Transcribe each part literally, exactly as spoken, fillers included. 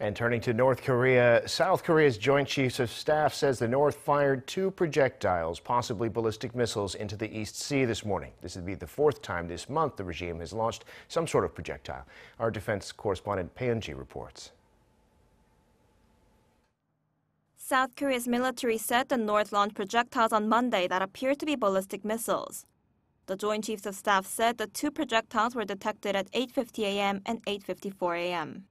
And turning to North Korea, South Korea's Joint Chiefs of Staff says the North fired two projectiles, possibly ballistic missiles, into the East Sea this morning. This would be the fourth time this month the regime has launched some sort of projectile. Our defense correspondent Bae Eun-ji reports. South Korea's military said the North launched projectiles on Monday that appeared to be ballistic missiles. The Joint Chiefs of Staff said the two projectiles were detected at eight fifty a m and eight fifty-four a m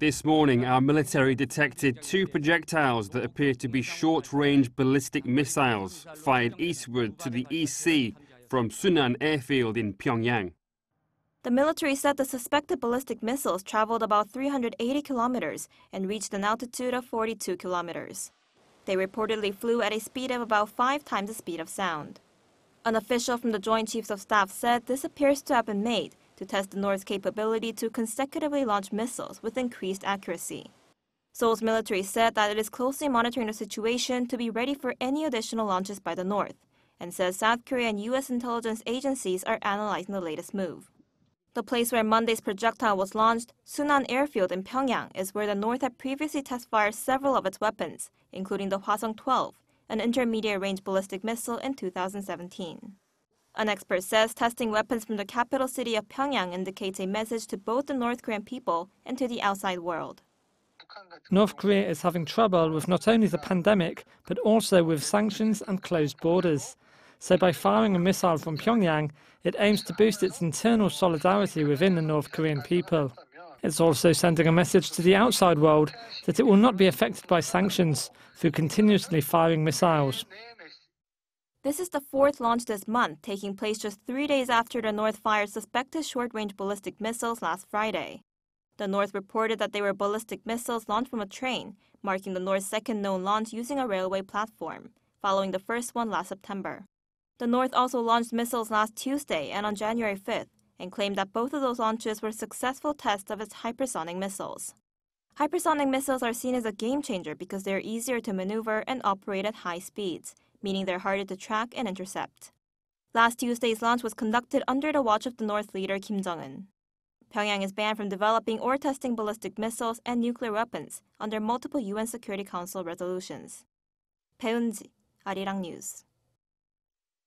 This morning, our military detected two projectiles that appeared to be short-range ballistic missiles fired eastward to the East Sea from Sunan Airfield in Pyongyang. The military said the suspected ballistic missiles traveled about three hundred eighty kilometers and reached an altitude of forty-two kilometers. They reportedly flew at a speed of about five times the speed of sound. An official from the Joint Chiefs of Staff said this appears to have been made to test the North's capability to consecutively launch missiles with increased accuracy. Seoul's military said that it is closely monitoring the situation to be ready for any additional launches by the North, and says South Korea and U S intelligence agencies are analyzing the latest move. The place where Monday's projectile was launched, Sunan Airfield in Pyongyang, is where the North had previously test-fired several of its weapons, including the Hwasong twelve, an intermediate-range ballistic missile, in two thousand seventeen. An expert says testing weapons from the capital city of Pyongyang indicates a message to both the North Korean people and to the outside world. North Korea is having trouble with not only the pandemic, but also with sanctions and closed borders. So by firing a missile from Pyongyang, it aims to boost its internal solidarity within the North Korean people. It's also sending a message to the outside world that it will not be affected by sanctions through continuously firing missiles. This is the fourth launch this month, taking place just three days after the North fired suspected short-range ballistic missiles last Friday. The North reported that they were ballistic missiles launched from a train, marking the North's second known launch using a railway platform, following the first one last September. The North also launched missiles last Tuesday and on January fifth, and claimed that both of those launches were successful tests of its hypersonic missiles. Hypersonic missiles are seen as a game-changer because they are easier to maneuver and operate at high speeds, meaning they're harder to track and intercept. Last Tuesday's launch was conducted under the watch of the North leader Kim Jong-un. Pyongyang is banned from developing or testing ballistic missiles and nuclear weapons under multiple U N Security Council resolutions. Bae Eun-ji, Arirang News.